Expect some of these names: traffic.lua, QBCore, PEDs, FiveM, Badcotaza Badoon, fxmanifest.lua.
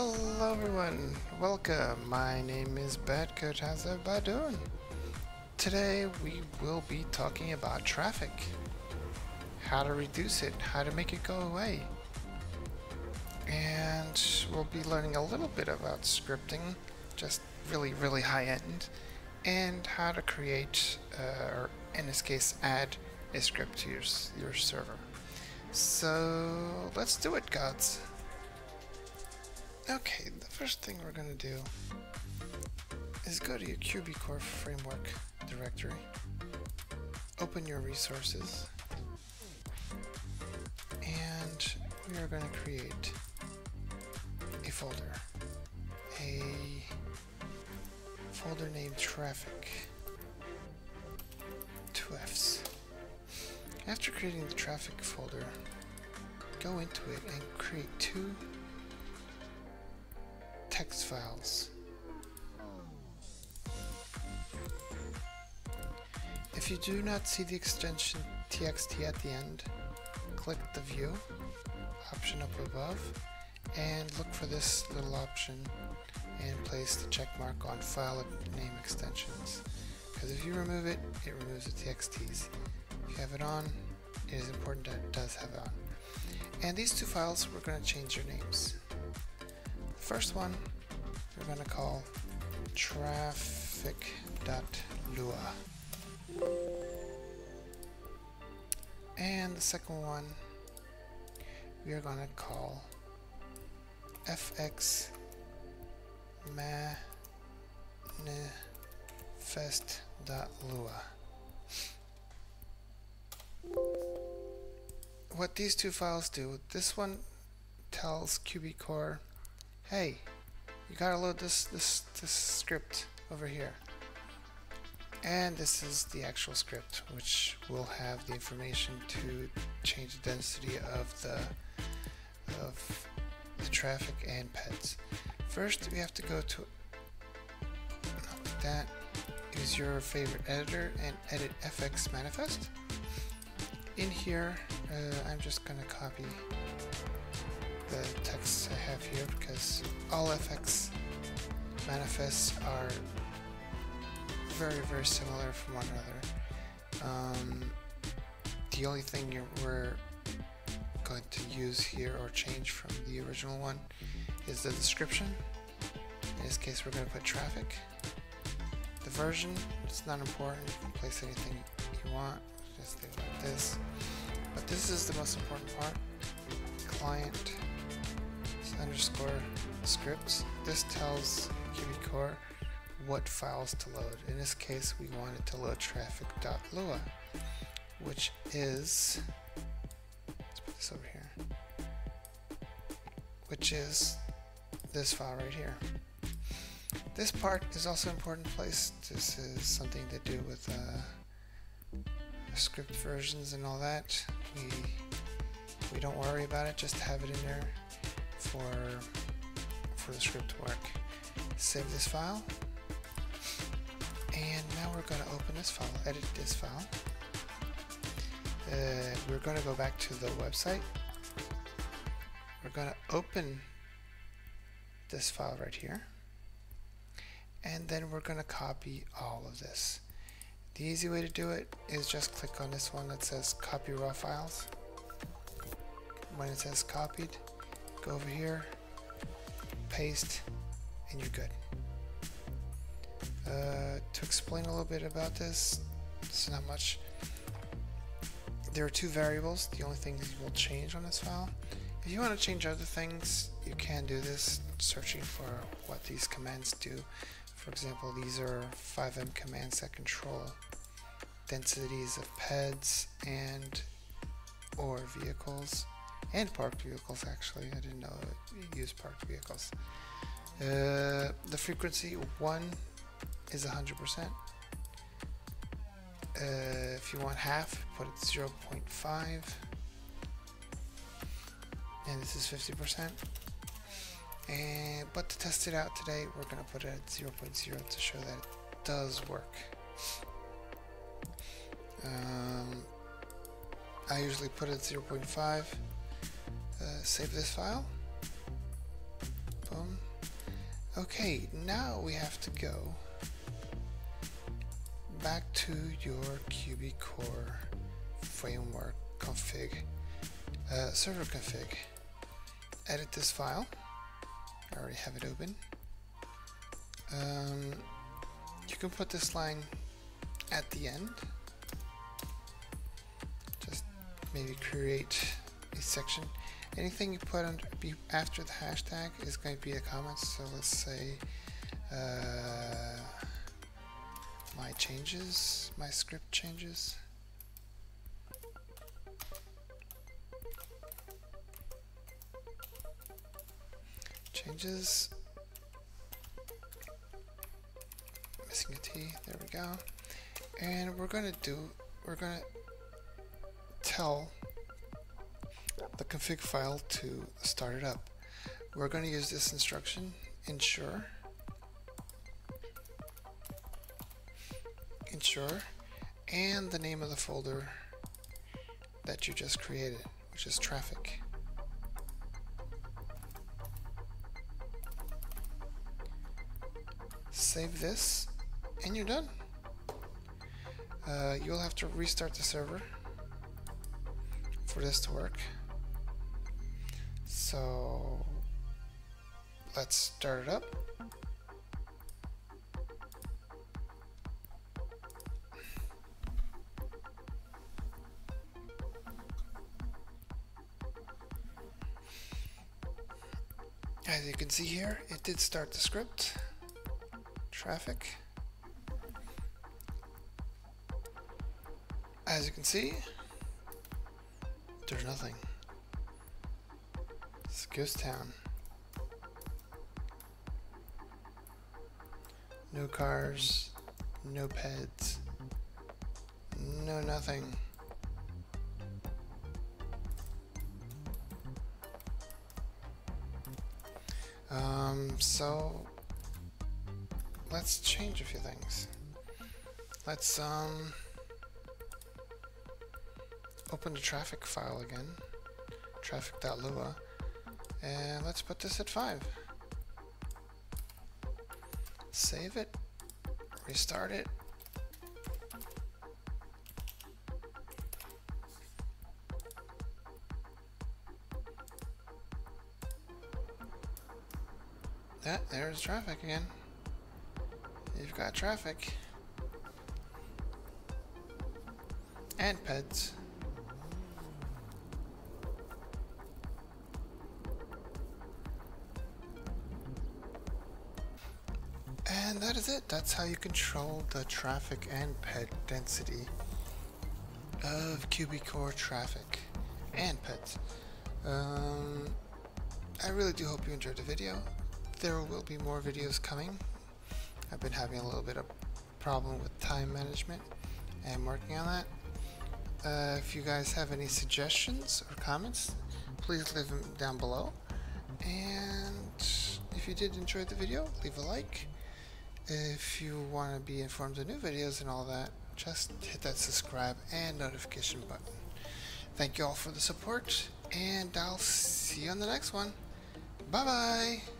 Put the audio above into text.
Hello everyone, welcome. My name is Badcotaza Badoon. Today we will be talking about traffic, how to reduce it, how to make it go away, and we'll be learning a little bit about scripting, just really high end, and how to create, or in this case add a script to your server. So let's do it, gods. Okay, the first thing we're going to do is go to your QBCore framework directory, open your resources, and we are going to create a folder, named traffic, 2 Fs. After creating the traffic folder, go into it and create 2 text files. If you do not see the extension txt at the end, click the view option up above and look for this little option and place the check mark on file name extensions, because if you remove it, it removes the txts. If you have it on, it is important that it does have it on. And these 2 files, we're going to change their names. The first one we're going to call traffic.lua, and the second one we are going to call fxmanifest.lua. What these 2 files do, this one tells QBCore, hey, you gotta load this script over here, and this is the actual script which will have the information to change the density of the traffic and PEDs. First we have to go to that, use your favorite editor and edit fx manifest. In here I'm just gonna copy the text I have here, because all fx manifests are very similar from one another. The only thing we're going to use here or change from the original one is the description. In this case we're going to put traffic. The version, it's not important, you can place anything you want, just leave it like this. But this is the most important part, client underscore scripts. This tells QBCore what files to load. In this case we wanted to load traffic.lua, which is, let's put this over here, which is this file right here. This part is also an important place. This is something to do with script versions and all that. We don't worry about it, just have it in there for the script to work. Save this file, and now we're going to open this file, edit this file. We're going to go back to the website. We're going to open this file right here, and then we're going to copy all of this. The easy way to do it is just click on this one that says copy raw files. When it says copied, go over here, paste, and you're good. To explain a little bit about this, it's not much. There are 2 variables, the only things you will change on this file. If you want to change other things, you can do this, searching for what these commands do. For example, these are FiveM commands that control densities of PEDs and or vehicles, and parked vehicles. Actually, I didn't know it used parked vehicles. The frequency 1 is 100%. If you want half, put it 0.5, and this is 50%. But to test it out today, we're going to put it at 0.0 to show that it does work. I usually put it at 0.5. Save this file. Boom. Okay, now we have to go back to your QBCore framework config, server config. Edit this file. I already have it open. You can put this line at the end. Just maybe create a section. Anything you put on after the hashtag is going to be the comments. So let's say my changes, my script changes. Changes. Missing a T. There we go. And we're gonna tell the config file to start it up. We're going to use this instruction, ensure, and the name of the folder that you just created, which is traffic. Save this, and you're done. You'll have to restart the server for this to work. So let's start it up. As you can see here, it did start the script, traffic. As you can see, there's nothing. It's Ghost Town. No cars, no PEDs, no nothing. So let's change a few things. Let's open the traffic file again, traffic.lua. And let's put this at 5. Save it, restart it. There's traffic again. You've got traffic. And PEDs. And that is it. That's how you control the traffic and PED density of QBCore traffic and PEDs. I really do hope you enjoyed the video. There will be more videos coming. I've been having a little bit of problem with time management, and I'm working on that. If you guys have any suggestions or comments, please leave them down below. And if you did enjoy the video, leave a like. If you want to be informed of new videos and all that, just hit that subscribe and notification button. Thank you all for the support, and I'll see you on the next one. Bye bye!